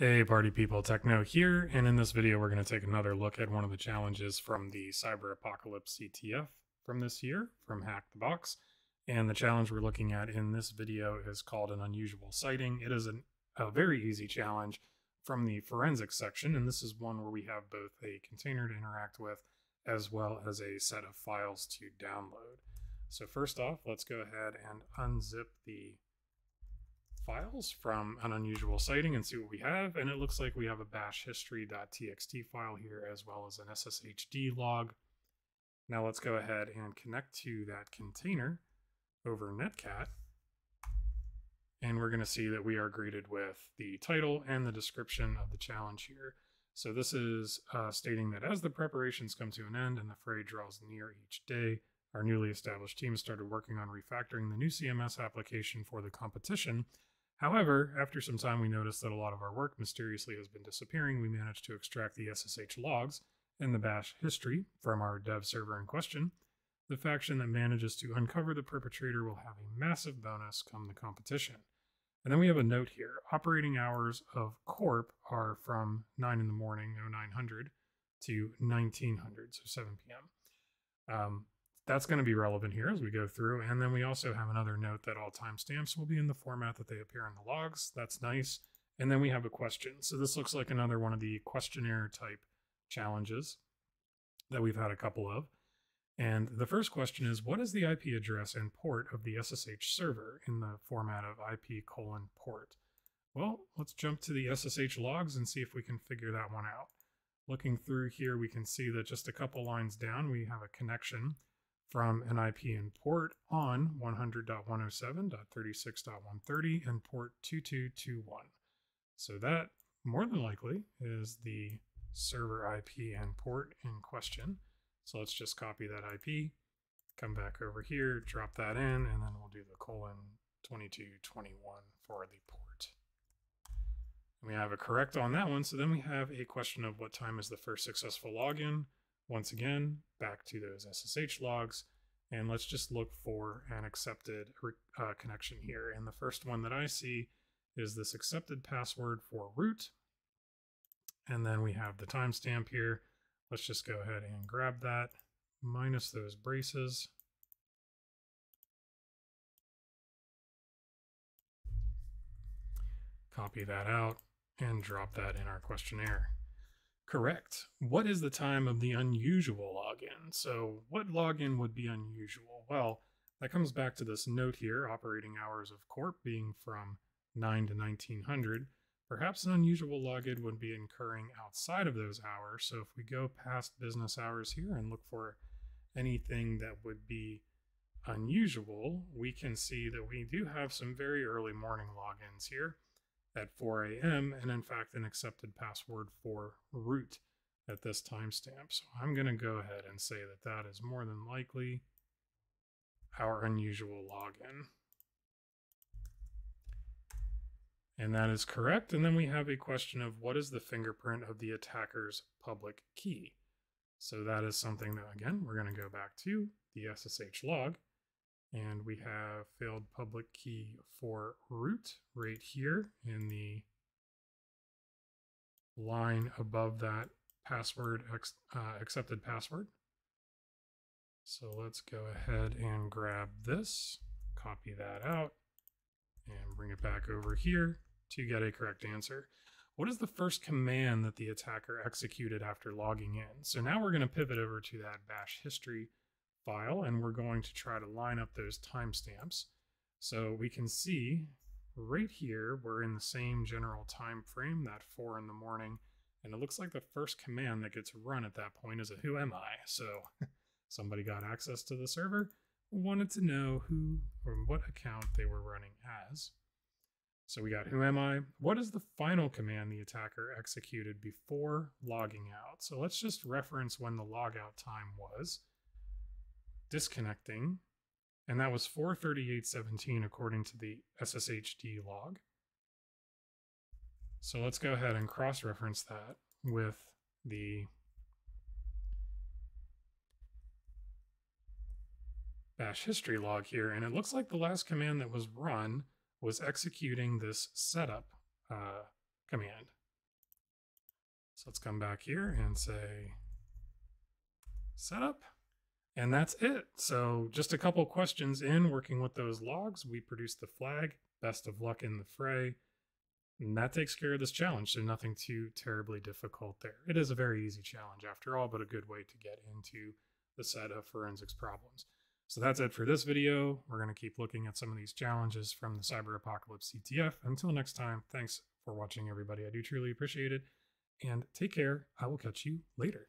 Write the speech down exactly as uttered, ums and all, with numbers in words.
Hey party people, Techno here, and in this video we're going to take another look at one of the challenges from the Cyber Apocalypse C T F from this year, from Hack the Box. And the challenge we're looking at in this video is called an Unusual Sighting. It is an, a very easy challenge from the Forensics section, and this is one where we have both a container to interact with as well as a set of files to download. So first off, let's go ahead and unzip the files from an Unusual Sighting and see what we have. And it looks like we have a bash history.txt file here as well as an S S H D log. Now let's go ahead and connect to that container over netcat. And we're going to see that we are greeted with the title and the description of the challenge here. So this is uh, stating that as the preparations come to an end and the fray draws near each day, our newly established team started working on refactoring the new C M S application for the competition. However, after some time, we noticed that a lot of our work mysteriously has been disappearing. We managed to extract the S S H logs and the bash history from our dev server in question. The faction that manages to uncover the perpetrator will have a massive bonus come the competition. And then we have a note here. Operating hours of corp are from nine in the morning, oh nine hundred, to nineteen hundred, so seven p m Um, That's going to be relevant here as we go through. And then we also have another note that all timestamps will be in the format that they appear in the logs. That's nice. And then we have a question. So this looks like another one of the questionnaire type challenges that we've had a couple of. And the first question is, what is the I P address and port of the S S H server in the format of I P colon port? Well, let's jump to the S S H logs and see if we can figure that one out. Looking through here, we can see that just a couple lines down, we have a connection from an I P in port on one hundred dot one oh seven dot thirty-six dot one thirty and port two two two one. So that more than likely is the server I P and port in question. So let's just copy that I P, come back over here, drop that in, and then we'll do the colon twenty-two twenty-one for the port. And we have a correct on that one. So then we have a question of what time is the first successful login. Once again, back to those S S H logs, and let's just look for an accepted uh, connection here. And the first one that I see is this accepted password for root. And then we have the timestamp here. Let's just go ahead and grab that, minus those braces. Copy that out and drop that in our questionnaire. Correct. What is the time of the unusual login? So what login would be unusual? Well, that comes back to this note here, operating hours of corp being from nine to nineteen hundred. Perhaps an unusual login would be occurring outside of those hours. So if we go past business hours here and look for anything that would be unusual, we can see that we do have some very early morning logins here at four a m and in fact an accepted password for root at this timestamp. So I'm going to go ahead and say that that is more than likely our unusual login. And that is correct. And then we have a question of what is the fingerprint of the attacker's public key? So that is something that, again, we're going to go back to the S S H log. And we have failed public key for root right here in the line above that password, uh, accepted password. So let's go ahead and grab this, copy that out, and bring it back over here to get a correct answer. What is the first command that the attacker executed after logging in? So now we're going to pivot over to that bash history file, and we're going to try to line up those timestamps. So we can see right here, we're in the same general time frame, that four in the morning. And it looks like the first command that gets run at that point is a who am I? So somebody got access to the server, wanted to know who or what account they were running as. So we got who am I? What is the final command the attacker executed before logging out? So let's just reference when the logout time was. Disconnecting, and that was four thirty-eight seventeen according to the S S H D log. So let's go ahead and cross-reference that with the bash history log here, and it looks like the last command that was run was executing this setup uh, command. So let's come back here and say setup. And that's it. So just a couple questions in, working with those logs, we produced the flag, best of luck in the fray. And that takes care of this challenge. So nothing too terribly difficult there. It is a very easy challenge after all, but a good way to get into the set of forensics problems. So that's it for this video. We're going to keep looking at some of these challenges from the Cyber Apocalypse C T F. Until next time, thanks for watching, everybody. I do truly appreciate it. And take care. I will catch you later.